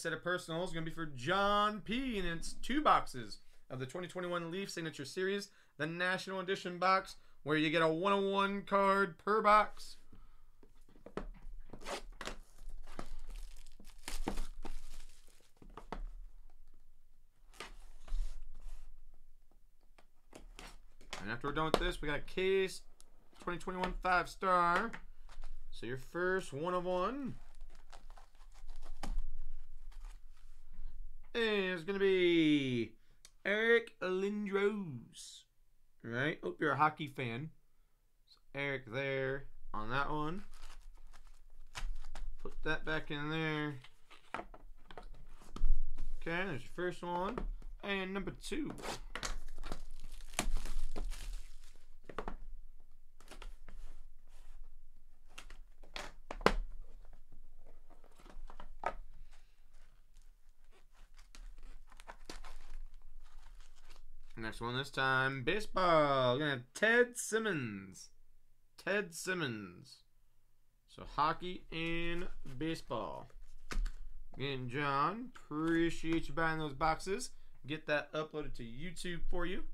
set of personals is going to be for John P, and it's 2 boxes of the 2021 Leaf Signature Series, the National Edition box, where you get a 101 card per box. And after we're done with this, we got a case 2021 5-star. So your first 1 of 1 is going to be Eric Lindros. Right? Hope you're a hockey fan. So Eric there on that one. Put that back in there. Okay, there's your first one. And number 2. Next one this time, baseball. We're gonna have Ted Simmons. Ted Simmons. So hockey and baseball. Again, John, appreciate you buying those boxes. Get that uploaded to YouTube for you.